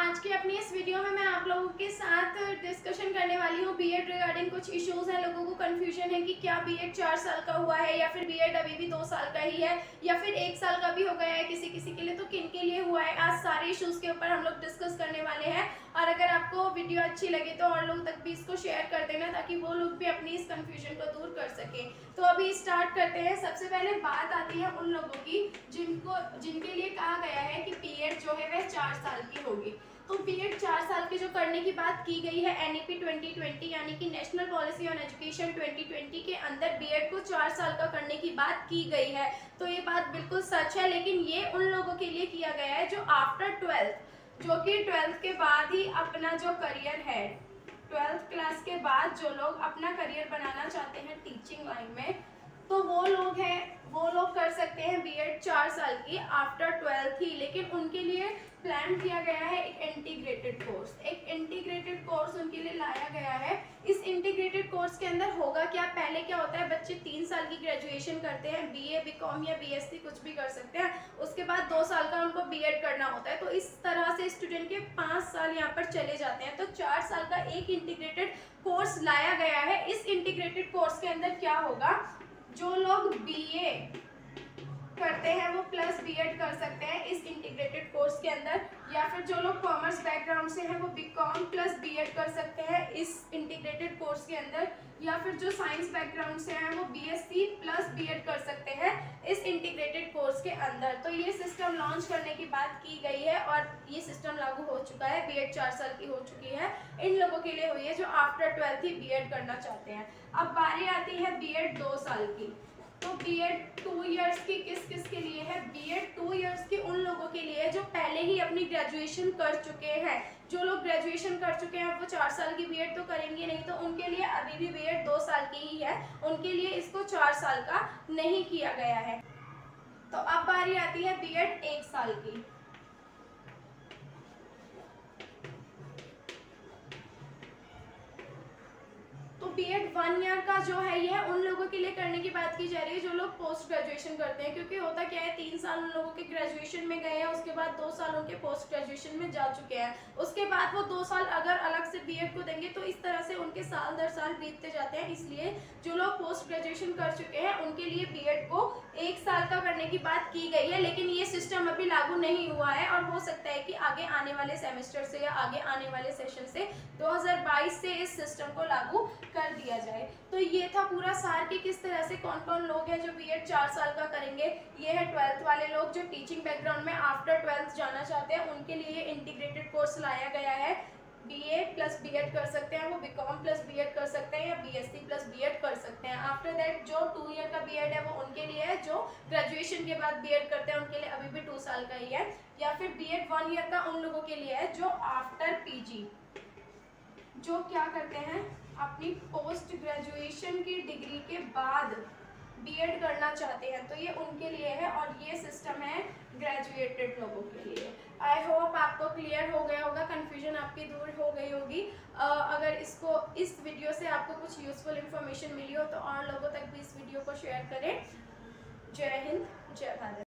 आज के अपनी इस वीडियो में मैं आप लोगों के साथ डिस्कशन करने वाली हूँ बीएड रिगार्डिंग कुछ इश्यूज हैं। लोगों को कंफ्यूजन है कि क्या बीएड 4 साल का हुआ है या फिर बीएड अभी भी 2 साल का ही है या फिर 1 साल का भी हो गया है किसी किसी के लिए, तो किन के लिए हुआ है। आज सारे इशूज़ के ऊपर हम लोग डिस्कस करने वाले हैं और अगर आपको वीडियो अच्छी लगे तो और लोगों तक भी इसको शेयर कर देना ताकि वो लोग भी अपनी इस कन्फ्यूजन को दूर कर सकें। तो अभी स्टार्ट करते हैं। सबसे पहले बात आती है उन लोगों की जिनके लिए कहा गया है कि बीएड जो है वह 4 साल की होगी। तो बीएड 4 साल की जो करने की बात की गई है NEP 2020 यानी कि नेशनल पॉलिसी ऑन एजुकेशन 2020 के अंदर बीएड को 4 साल का करने की बात की गई है, तो ये बात बिल्कुल सच है। लेकिन ये उन लोगों के लिए किया गया है जो आफ्टर 12th, जो कि 12th के बाद ही अपना जो करियर है, 12th क्लास के बाद जो लोग अपना करियर बनाना चाहते हैं टीचिंग लाइन में, तो वो लोग कर सकते हैं बीएड 4 साल की आफ्टर 12th ही। लेकिन उनके लिए प्लान किया गया है एक इंटीग्रेटेड कोर्स उनके लिए लाया गया है। इस इंटीग्रेटेड कोर्स के अंदर होगा क्या, पहले क्या होता है, बच्चे 3 साल की ग्रेजुएशन करते हैं, बीए, बीकॉम या बीएससी कुछ भी कर सकते हैं। उसके बाद 2 साल का उनको बीएड करना होता है, तो इस तरह से स्टूडेंट के 5 साल यहाँ पर चले जाते हैं। तो 4 साल का एक इंटीग्रेटेड कोर्स लाया गया है। इस इंटीग्रेटेड कोर्स के अंदर क्या होगा, जो लोग बीए करते हैं वो प्लस बीएड कर सकते हैं इस इंटीग्रेटेड कोर्स के अंदर, या फिर जो लोग कॉमर्स बैकग्राउंड से हैं वो बीकॉम प्लस बीएड कर सकते हैं इस इंटीग्रेटेड कोर्स के अंदर, या फिर जो साइंस बैकग्राउंड से हैं वो बीएससी प्लस बीएड कर सकते हैं इस इंटीग्रेटेड कोर्स के अंदर। तो ये सिस्टम लॉन्च करने की बात की गई है और ये सिस्टम लागू हो चुका है। बीएड 4 साल की हो चुकी है इन लोगों के लिए हुई है जो आफ्टर 12th ही बीएड करना चाहते हैं। अब बारी आती है बीएड 2 साल की। तो बीएड 2 इयर्स की किस के लिए है? बीएड 2 इयर्स की उन लोगों के लिए है जो पहले ही अपनी ग्रेजुएशन कर चुके हैं। जो लोग ग्रेजुएशन कर चुके हैं वो 4 साल की बीएड तो करेंगे नहीं, तो उनके लिए अभी भी बीएड 2 साल की ही है, उनके लिए इसको 4 साल का नहीं किया गया है। तो अब बारी आती है बीएड 1 साल की। तो बीएड 1 ईयर का जो है यह उन लोगों के लिए करने की बात की जा रही है जो लोग पोस्ट ग्रेजुएशन करते हैं, क्योंकि होता क्या है, 3 साल उन लोगों के ग्रेजुएशन में गए हैं, उसके बाद 2 साल उनके पोस्ट ग्रेजुएशन में जा चुके हैं, उसके बाद वो 2 साल अगर अलग से बीएड को देंगे तो इस तरह से उनके साल दर साल बीतते जाते हैं। इसलिए जो लोग पोस्ट ग्रेजुएशन कर चुके हैं उनके लिए बीएड को 1 साल का करने की बात की गई है। लेकिन ये सिस्टम अभी लागू नहीं हुआ है और हो सकता है कि आगे आने वाले सेमेस्टर से या आगे आने वाले सेशन से 2022 से इस सिस्टम को लागू कर दिया जाए। तो ये था पूरा सार कि किस तरह से कौन कौन लोग हैं जो बीएड 4 साल का करेंगे। ये है 12th वाले लोग जो टीचिंग बैकग्राउंड में आफ्टर 12th जाना चाहते हैं, उनके लिए इंटीग्रेटेड कोर्स लाया गया है। बीए प्लस बीएड कर सकते हैं, वो बीकॉम प्लस बीएड कर सकते हैं या बीएससी प्लस बीएड कर सकते हैं। आफ्टर दैट जो 2 ईयर का बीएड है वो उनके लिए है जो ग्रेजुएशन के बाद बीएड करते हैं, उनके लिए अभी भी 2 साल का ही है। या फिर बीएड 1 ईयर का उन लोगों के लिए है जो आफ्टर पीजी, जो क्या करते हैं, अपनी पोस्ट ग्रेजुएशन की डिग्री के बाद बीएड करना चाहते हैं, तो ये उनके लिए है। और ये सिस्टम है ग्रेजुएटेड लोगों के लिए। आई होप आपको क्लियर हो गया होगा, कन्फ्यूजन आपकी दूर हो गई होगी। अगर इस वीडियो से आपको कुछ यूज़फुल इन्फॉर्मेशन मिली हो तो और लोगों तक भी इस वीडियो को शेयर करें। जय हिंद, जय भारत।